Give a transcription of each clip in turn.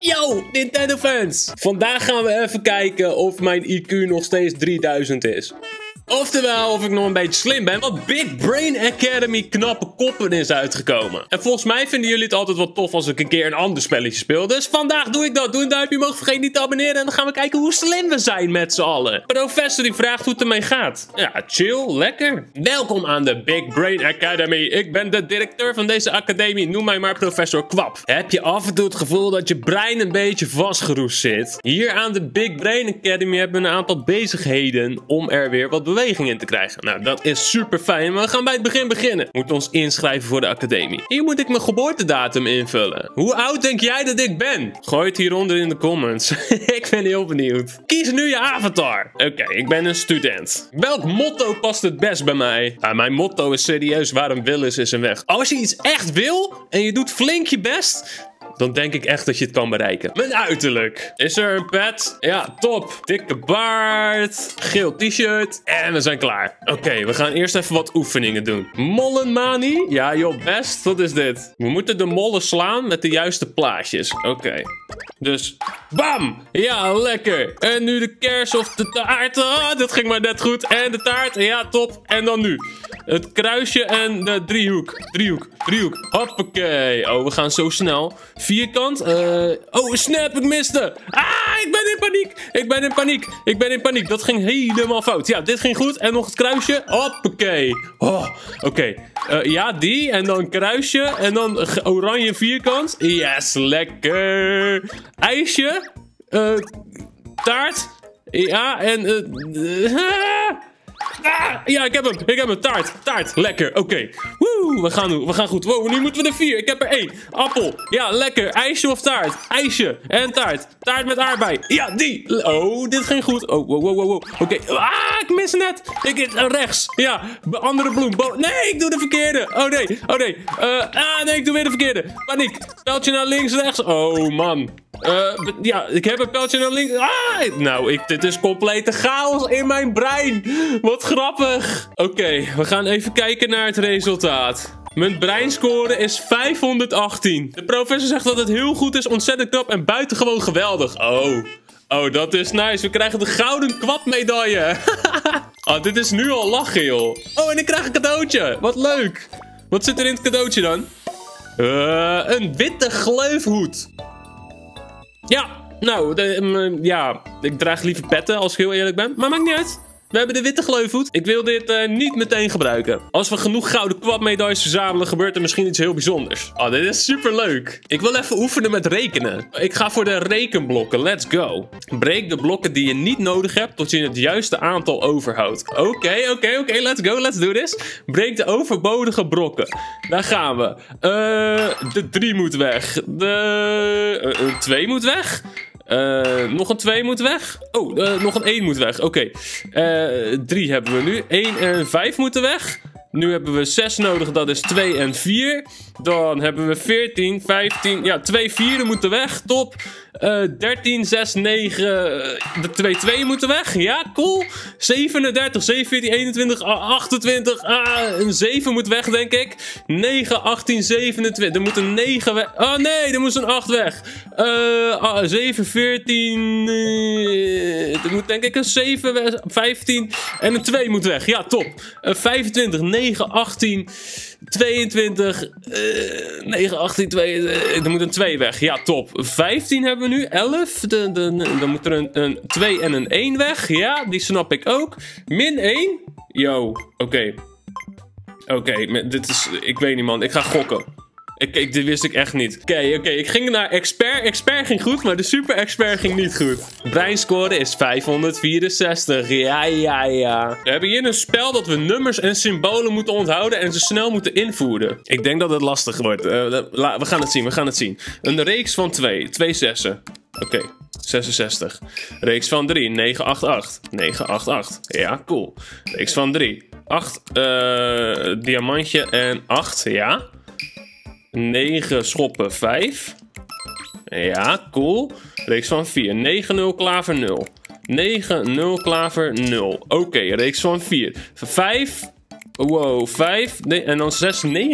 Yo, Nintendo fans! Vandaag gaan we even kijken of mijn IQ nog steeds 3000 is. Oftewel, of ik nog een beetje slim ben, want Big Brain Academy Knappe Koppen is uitgekomen. En volgens mij vinden jullie het altijd wel tof als ik een keer een ander spelletje speel. Dus vandaag doe ik dat. Doe een duimpje omhoog, vergeet niet te abonneren. En dan gaan we kijken hoe slim we zijn met z'n allen. Professor die vraagt hoe het ermee gaat. Ja, chill, lekker. Welkom aan de Big Brain Academy. Ik ben de directeur van deze academie. Noem mij maar professor Kwap. Heb je af en toe het gevoel dat je brein een beetje vastgeroest zit? Hier aan de Big Brain Academy hebben we een aantal bezigheden om er weer wat beweging in te krijgen. Nou, dat is super fijn, maar we gaan bij het begin beginnen. Moet ons inschrijven voor de academie. Hier moet ik mijn geboortedatum invullen. Hoe oud denk jij dat ik ben? Gooi het hieronder in de comments. Ik ben heel benieuwd. Kies nu je avatar. Oké, ik ben een student. Welk motto past het best bij mij? Nou, mijn motto is serieus, waar een wil is een weg. Als je iets echt wil en je doet flink je best, dan denk ik echt dat je het kan bereiken. Mijn uiterlijk. Is er een pet? Ja, top. Dikke baard. Geel t-shirt. En we zijn klaar. Oké, we gaan eerst even wat oefeningen doen. Mollenmani? Ja joh, best. Wat is dit? We moeten de mollen slaan met de juiste plaatjes. Oké. Dus, bam! Ja, lekker. En nu de kers of de taart. Oh, dat ging maar net goed. En de taart. Ja, top. En dan nu het kruisje en de driehoek. Driehoek, driehoek. Hoppakee. Oh, we gaan zo snel. Vierkant. Oh, snap, ik miste. Ah, ik ben in paniek. Ik ben in paniek. Ik ben in paniek. Dat ging helemaal fout. Ja, dit ging goed. En nog het kruisje. Hoppakee. Oh, oké. Ja, die. En dan kruisje. En dan oranje vierkant. Yes, lekker. IJsje. Taart. Ja, en ja, ik heb hem. Ik heb hem. Taart. Taart. Lekker. Oké. Woe. We gaan goed. Wow, nu moeten we er 4. Ik heb er 1. Appel. Ja, lekker. IJsje of taart? IJsje. En taart. Taart met aardbei. Ja, die. Oh, dit ging goed. Oh, wow, wow, wow. Oké. Ah, ik mis net. Ik rechts. Ja. Andere bloem. Nee, ik doe de verkeerde. Oh, nee. Oh, nee. Nee, ik doe weer de verkeerde. Paniek. Pijltje naar links, rechts. Oh, man. Ja, ik heb een pijltje naar links. Ah, nou, dit is complete chaos in mijn brein. Wat grappig. Oké, we gaan even kijken naar het resultaat. Mijn breinscore is 518. De professor zegt dat het heel goed is, ontzettend knap en buitengewoon geweldig. Oh, dat is nice. We krijgen de gouden kwapmedaille. Oh, dit is nu al lachen, joh. Oh, en ik krijg een cadeautje. Wat leuk. Wat zit er in het cadeautje dan? Een witte gleufhoed. Ja, nou, ja, ik draag liever petten als ik heel eerlijk ben. Maar maakt niet uit. We hebben de witte gleufhoed. Ik wil dit niet meteen gebruiken. Als we genoeg gouden kwapmedailles verzamelen, gebeurt er misschien iets heel bijzonders. Oh, dit is superleuk. Ik wil even oefenen met rekenen. Ik ga voor de rekenblokken. Let's go. Breek de blokken die je niet nodig hebt tot je het juiste aantal overhoudt. Oké. Let's go. Let's do this. Breek de overbodige blokken. Daar gaan we. De 3 moet weg. De 2 moet weg. Nog een 2 moet weg. Oh, nog een 1 moet weg. Oké. 3 hebben we nu. 1 en 5 moeten weg. Nu hebben we 6 nodig. Dat is 2 en 4. Dan hebben we 14, 15. Ja, 2 vieren moeten weg. Top. 13, 6, 9. De 2, 2 moeten weg. Ja, cool. 37, 17, 21, 28. Een 7 moet weg, denk ik. 9, 18, 27. Er moet een 9 weg. Oh nee, er moest een 8 weg. 7, 14. Er moet denk ik een 7 weg. 15. En een 2 moet weg. Ja, top. 25, 9, 18, 22. 9, 18, 22. Er moet een 2 weg. Ja, top. 15 hebben we. Nu 11. Dan moet er een 2 en een 1 weg. Ja, die snap ik ook. Min 1. Yo, oké. Oké, dit is... Ik weet niet, man. Ik ga gokken. Dit wist ik echt niet. Oké. Ik ging naar expert. Expert ging goed, maar de super expert ging niet goed. Breinscore is 564. Ja. We hebben hier een spel dat we nummers en symbolen moeten onthouden en ze snel moeten invoeren. Ik denk dat het lastig wordt. We gaan het zien, Een reeks van 2. 2 zessen. Oké. 66. Reeks van 3. 988. 988. Ja, cool. Reeks van 3. 8. Diamantje en 8. Ja. 9 schoppen 5. Ja, cool. Reeks van 4. 9, 0, klaver 0. 9, 0, klaver 0. Oké, reeks van 4. 5. Wow, 5. Nee, en dan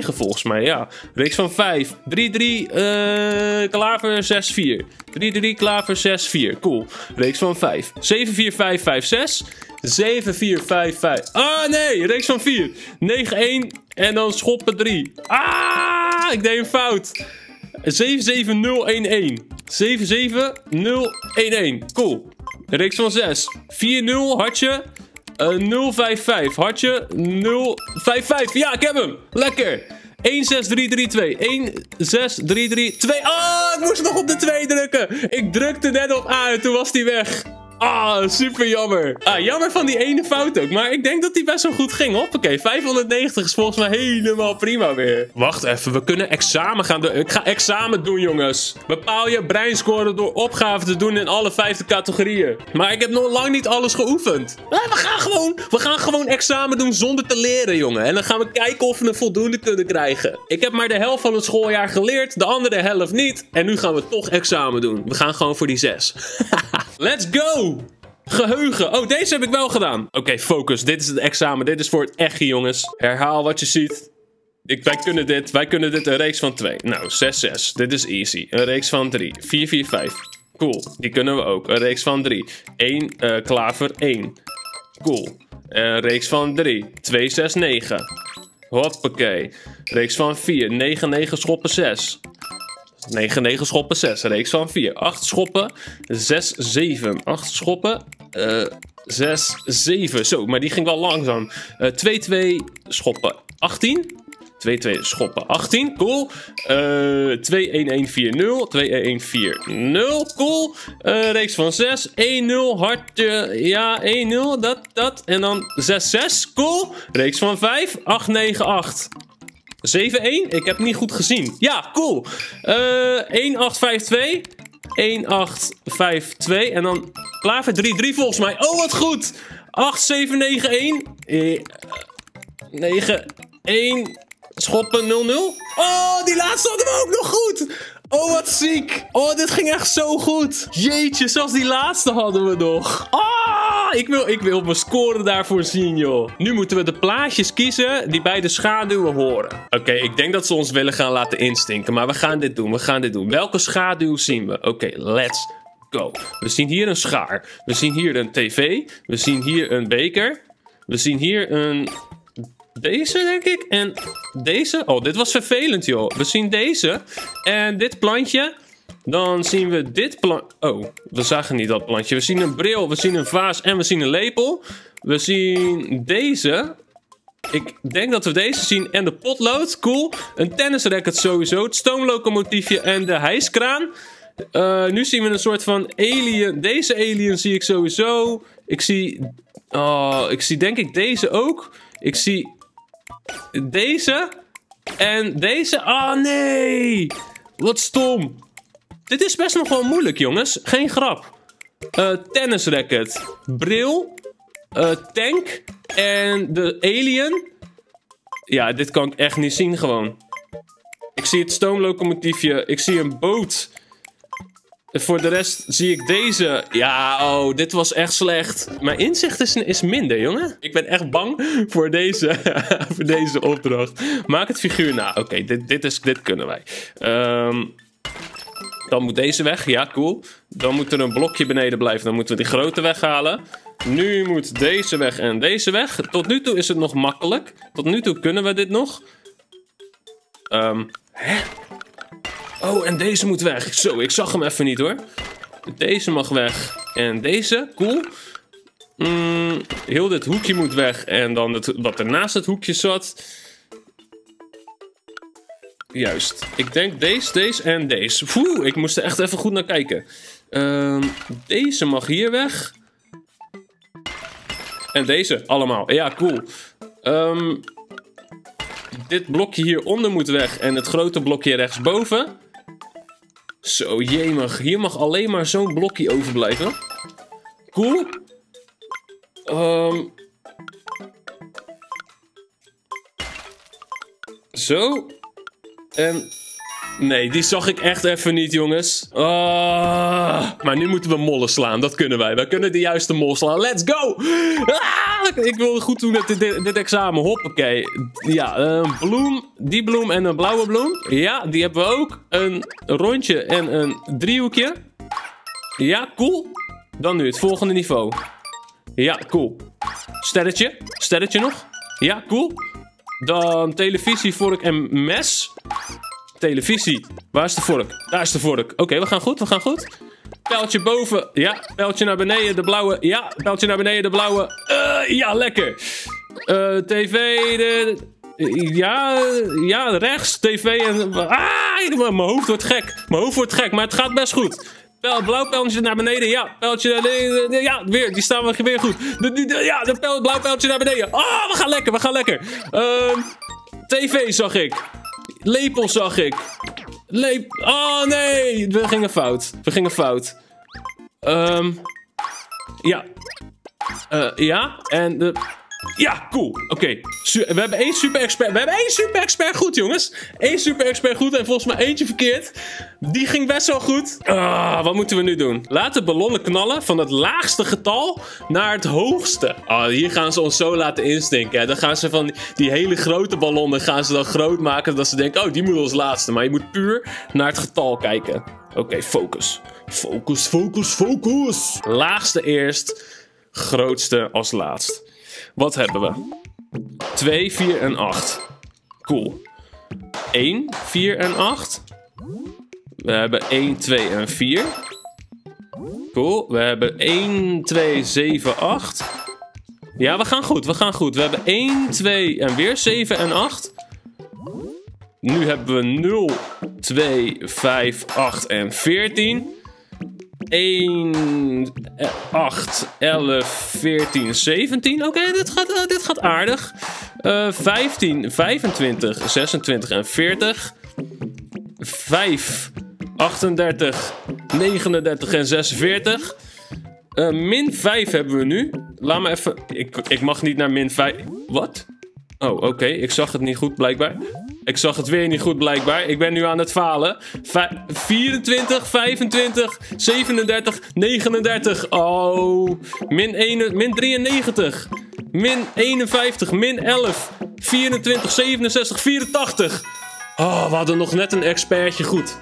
6-9 volgens mij, ja. Reeks van 5. 3-3, klaver, 6-4. 3-3, klaver, 6-4. Cool. Reeks van 5. 7-4, 5, 5, 6. 7-4-5-5. Ah, nee! Reeks van 4. 9-1 en dan schoppen 3. Ah! Ik deed een fout. 7-7-0-1-1. 7-7-0-1-1. Cool. Reeks van 6. 4-0, hartje. 0-5-5. Hartje. 0-5-5. Ja, ik heb hem. Lekker. 1-6-3-3-2. 1-6-3-3-2. Ah, ik moest nog op de 2 drukken. Ik drukte net op A en toen was die weg. Ah, super jammer. Ah, jammer van die ene fout ook. Maar ik denk dat die best wel goed ging. Hoppakee, 590 is volgens mij helemaal prima weer. Wacht even, we kunnen examen gaan doen. Ik ga examen doen, jongens. Bepaal je breinscore door opgaven te doen in alle 5e categorieën. Maar ik heb nog lang niet alles geoefend. We gaan gewoon examen doen zonder te leren, jongen. En dan gaan we kijken of we een voldoende kunnen krijgen. Ik heb maar de helft van het schooljaar geleerd. De andere helft niet. En nu gaan we toch examen doen. We gaan gewoon voor die 6. Let's go! Geheugen. Oh, deze heb ik wel gedaan. Oké, focus. Dit is het examen. Dit is voor het echte, jongens. Herhaal wat je ziet. Wij kunnen dit. Wij kunnen dit. Een reeks van 2. Nou, 6-6. Dit is easy. Een reeks van 3. 4-4-5. Cool. Die kunnen we ook. Een reeks van 3. 1, klaver 1. Cool. Een reeks van 3. 2-6-9. Hoppakee. Reeks van 4. 9-9 schoppen 6. 9-9 schoppen, 6. Reeks van 4. 8 schoppen, 6-7. 8 schoppen, 6-7. Zo, maar die ging wel langzaam. 2-2 schoppen, 18. 2-2 schoppen, 18. Cool. 2-1-1-4-0. 2-1-1-4-0. Cool. Reeks van 6. 1-0. Hartje. Ja, 1-0. Dat. En dan 6-6. Cool. Reeks van 5. 8-9-8. 7-1? Ik heb niet goed gezien. Ja, cool. 1-8-5-2. 1-8-5-2. En dan klaver 3-3 volgens mij. Oh, wat goed. 8-7-9-1. 9-1. Schoppen 0-0. Oh, die laatste hadden we ook nog goed. Oh, wat ziek. Oh, dit ging echt zo goed. Jeetje, zelfs die laatste hadden we nog. Ah, ik wil mijn score daarvoor zien, joh. Nu moeten we de plaatjes kiezen die bij de schaduwen horen. Oké, ik denk dat ze ons willen gaan laten instinken. Maar we gaan dit doen, we gaan dit doen. Welke schaduw zien we? Oké, let's go. We zien hier een schaar. We zien hier een tv. We zien hier een beker. We zien hier een... Deze, denk ik. En deze. Oh, dit was vervelend, joh. We zien deze. En dit plantje. Dan zien we dit plant... Oh, we zagen niet dat plantje. We zien een bril, we zien een vaas en we zien een lepel. We zien deze. Ik denk dat we deze zien. En de potlood. Cool. Een tennisracket sowieso. Het stoomlocomotiefje en de hijskraan. Nu zien we een soort van alien. Deze alien zie ik sowieso. Ik zie... Oh, ik zie denk ik deze ook. Ik zie... Deze. En deze. Ah, nee. Wat stom. Dit is best nog wel moeilijk, jongens. Geen grap. Tennisracket. Bril. Tank. En de alien. Ja, dit kan ik echt niet zien gewoon. Ik zie het stoomlocomotiefje. Ik zie een boot. Voor de rest zie ik deze. Ja, oh, dit was echt slecht. Mijn inzicht is minder, jongen. Ik ben echt bang voor deze, voor deze opdracht. Maak het figuur na. Oké, dit kunnen wij. Dan moet deze weg. Ja, cool. Dan moet er een blokje beneden blijven. Dan moeten we die grote weghalen. Nu moet deze weg en deze weg. Tot nu toe is het nog makkelijk. Tot nu toe kunnen we dit nog. Hè? Oh, en deze moet weg. Zo, ik zag hem even niet, hoor. Deze mag weg. En deze, cool. Heel dit hoekje moet weg. En dan wat er naast het hoekje zat. Juist. Ik denk deze en deze. Oeh, ik moest er echt even goed naar kijken. Deze mag hier weg. En deze, allemaal. Ja, cool. Dit blokje hieronder moet weg. En het grote blokje rechtsboven... Zo, jemig. Hier mag alleen maar zo'n blokje overblijven. Cool. Zo. En... Nee, die zag ik echt even niet, jongens. Ah, Maar nu moeten we mollen slaan. Dat kunnen wij. We kunnen de juiste mol slaan. Let's go! Ah, ik wil goed doen met dit examen. Hoppakee. Ja, een bloem. Die bloem en een blauwe bloem. Ja, die hebben we ook. Een rondje en een driehoekje. Ja, cool. Dan nu het volgende niveau. Ja, cool. Sterretje. Sterretje nog. Ja, cool. Dan televisie, vork en mes. Televisie. Waar is de vork? Daar is de vork. Oké, we gaan goed, we gaan goed. Pijltje boven. Ja, pijltje naar beneden, de blauwe. Ja, pijltje naar beneden, de blauwe. Ja, lekker. TV. Ja, rechts. TV en... Ah, mijn hoofd wordt gek. Mijn hoofd wordt gek, maar het gaat best goed. Blauw pijltje naar beneden. Ja, pijltje naar beneden. Ja, weer. Die staan we weer goed. Ja, blauw pijltje naar beneden. Oh, we gaan lekker, we gaan lekker. TV zag ik. Lepel zag ik. Oh, nee. We gingen fout. We gingen fout. Ja. Ja, en de... Ja, cool. Oké. We hebben één super expert. We hebben één super expert goed, jongens. Eén super expert goed en volgens mij eentje verkeerd. Die ging best wel goed. Wat moeten we nu doen? Laat de ballonnen knallen van het laagste getal naar het hoogste. Hier gaan ze ons zo laten instinken. Hè. Dan gaan ze van die hele grote ballonnen gaan ze dan groot maken. Dat ze denken, oh, die moet als laatste. Maar je moet puur naar het getal kijken. Oké, focus. Focus, focus, focus. Laagste eerst. Grootste als laatst. Wat hebben we? 2, 4 en 8. Cool. 1, 4 en 8. We hebben 1, 2 en 4. Cool. We hebben 1, 2, 7, 8. Ja, we gaan goed. We gaan goed. We hebben 1, 2 en weer 7 en 8. Nu hebben we 0, 2, 5, 8 en 14. 1, 8, 11, 14, 17. Oké, dit gaat aardig. 15, 25, 26 en 40. 5, 38, 39 en 46. Min 5 hebben we nu. Laat me even... Ik mag niet naar min 5... Wat? Oh, oké. Ik zag het niet goed, blijkbaar. Ik zag het weer niet goed, blijkbaar. Ik ben nu aan het falen. 24, 25, 37, 39. Oh. Min 93. Min 51. Min 11. 24, 67, 84. Oh, we hadden nog net een expertje goed.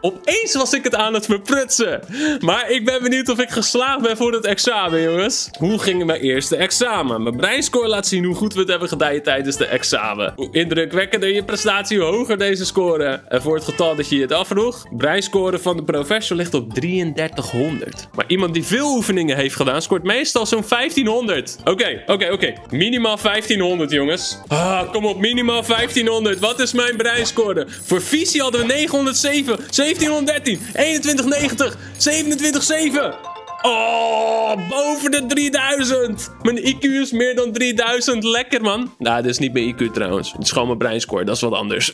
Opeens was ik het aan het verprutsen. Maar ik ben benieuwd of ik geslaagd ben voor het examen, jongens. Hoe ging mijn eerste examen? Mijn breinscore laat zien hoe goed we het hebben gedaan tijdens de examen. Hoe indrukwekkender je prestatie, hoe hoger deze score. En voor het getal dat je het afvroeg, breinscore van de professor ligt op 3300. Maar iemand die veel oefeningen heeft gedaan, scoort meestal zo'n 1500. Oké. Minimaal 1500, jongens. Ah, kom op, minimaal 1500. Wat is mijn breinscore? Voor visie hadden we 907. 1713, 2190, 27,7. Oh, boven de 3000. Mijn IQ is meer dan 3000. Lekker, man. Nou, dit is niet mijn IQ trouwens. Het is gewoon mijn breinscore. Dat is wat anders.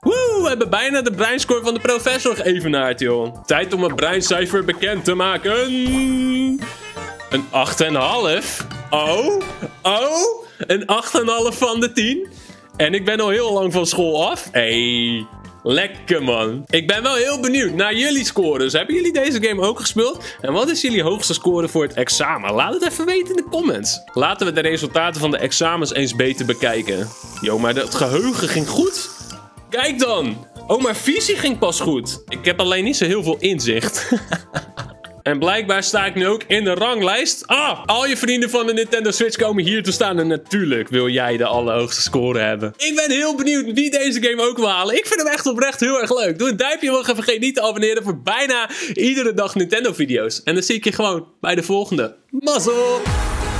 Woe, we hebben bijna de breinscore van de professor geëvenaard, joh. Tijd om een breincijfer bekend te maken. Een 8,5. Oh. Een 8,5 van de 10. En ik ben al heel lang van school af. Hey. Lekker, man. Ik ben wel heel benieuwd naar jullie scores. Hebben jullie deze game ook gespeeld? En wat is jullie hoogste score voor het examen? Laat het even weten in de comments. Laten we de resultaten van de examens eens beter bekijken. Yo, maar dat geheugen ging goed. Kijk dan. Oh, maar visie ging pas goed. Ik heb alleen niet zo heel veel inzicht. En blijkbaar sta ik nu ook in de ranglijst. Ah, al je vrienden van de Nintendo Switch komen hier te staan. En natuurlijk wil jij de allerhoogste score hebben. Ik ben heel benieuwd wie deze game ook wil halen. Ik vind hem echt oprecht heel erg leuk. Doe een duimpje omhoog en vergeet niet te abonneren voor bijna iedere dag Nintendo video's. En dan zie ik je gewoon bij de volgende. Mazzel!